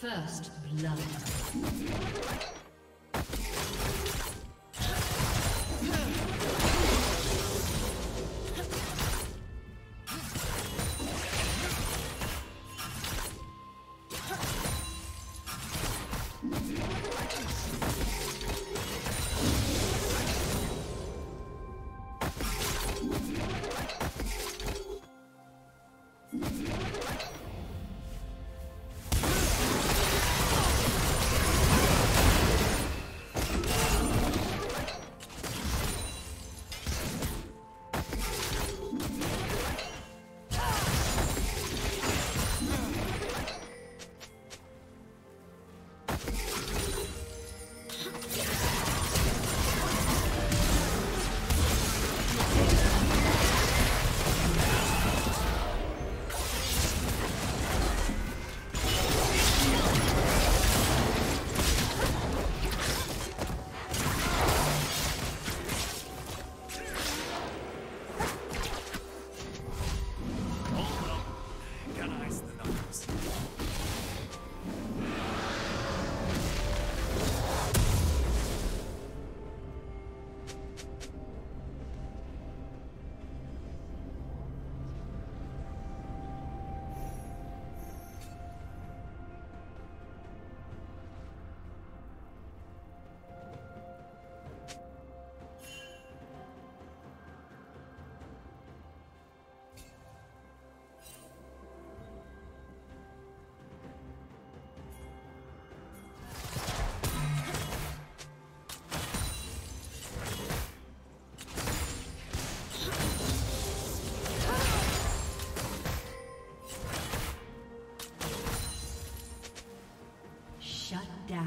First blood. Down.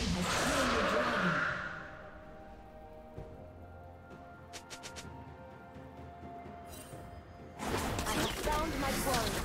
slain the dragon. I have found my quarry.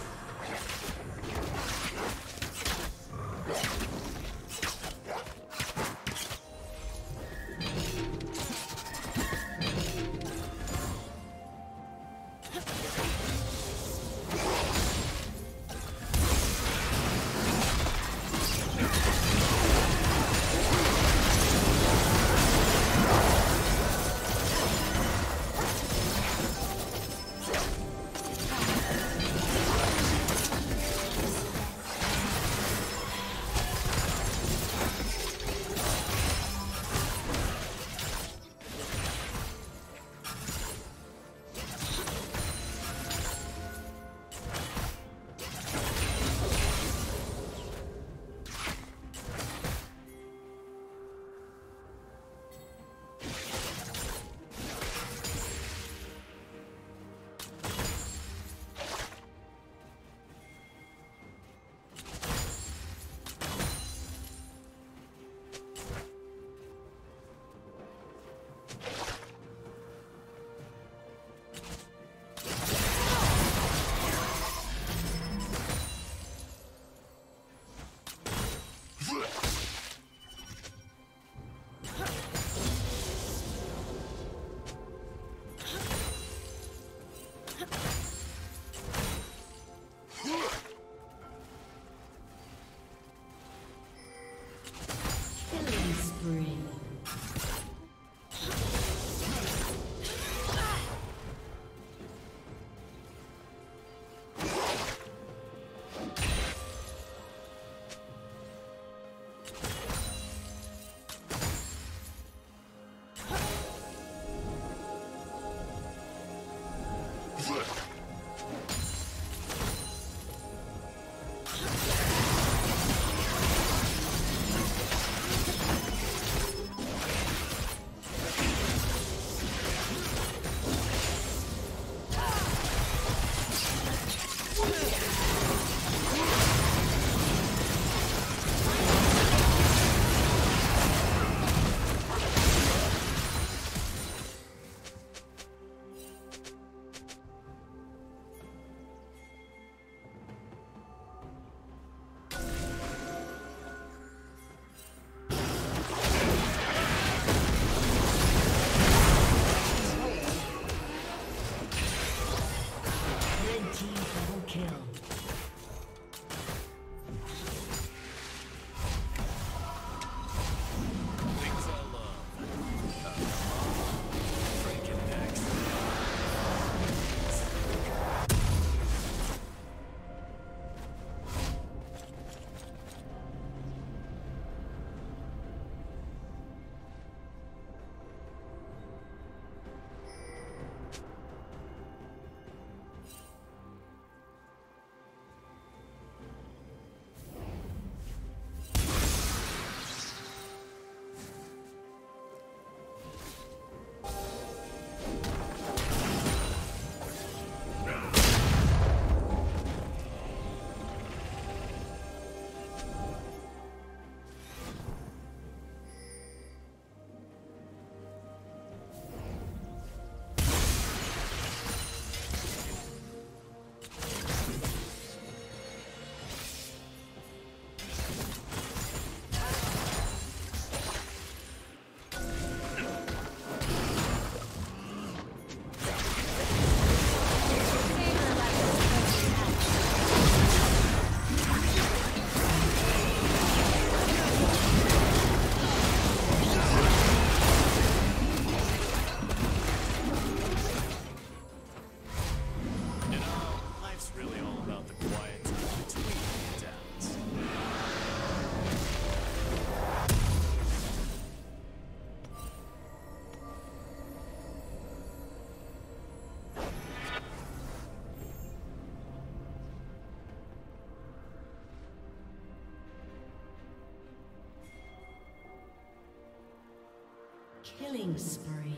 Killing spree.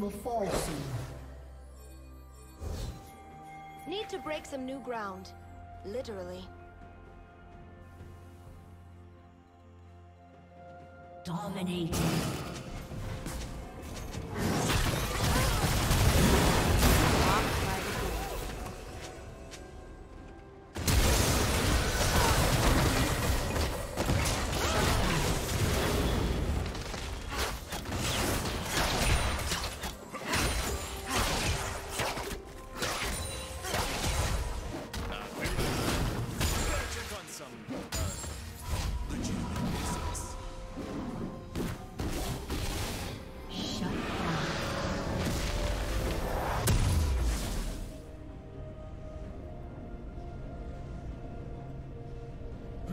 will fall soon. Need to break some new ground. Literally. Dominating.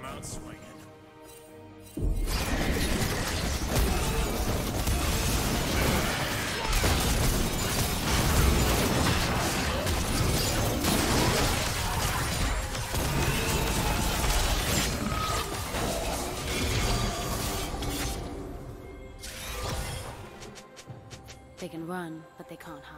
come out swinging. They can run, but they can't hide.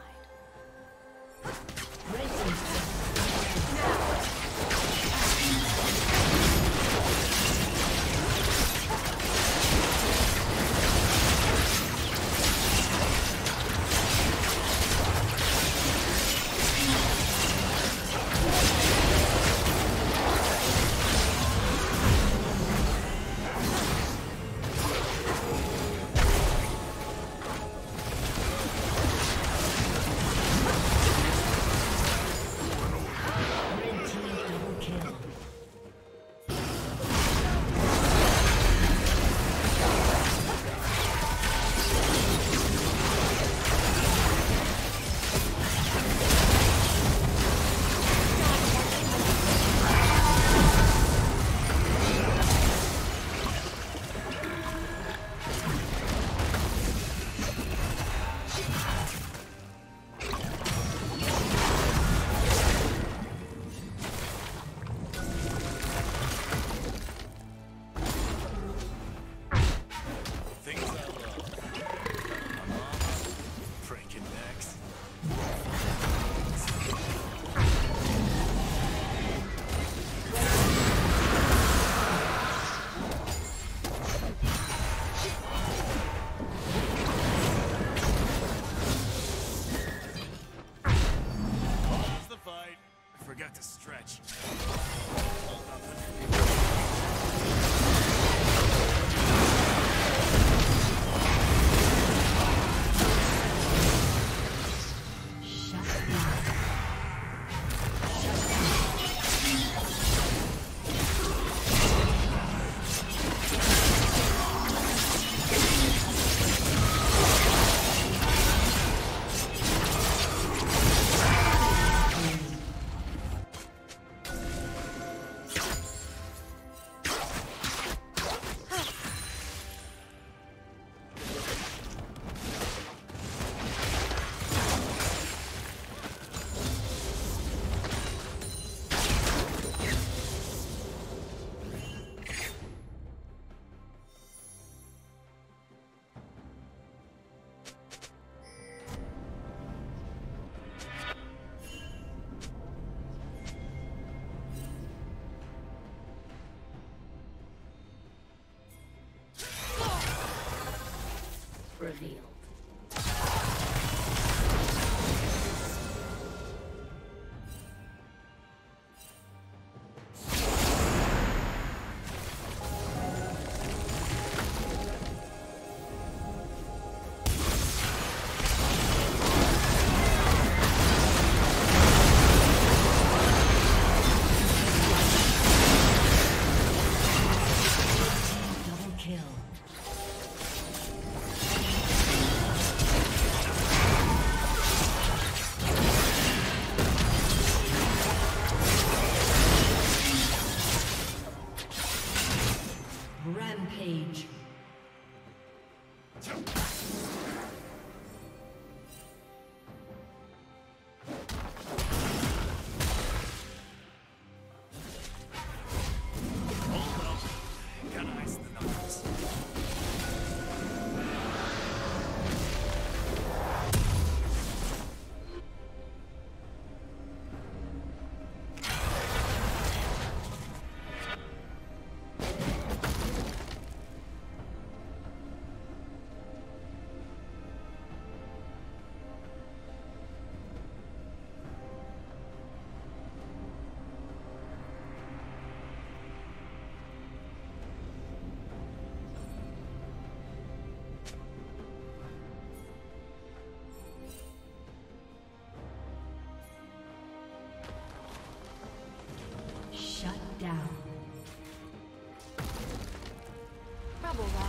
Revealed. Shut down. Rubble rock.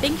Thank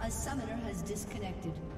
A summoner has disconnected.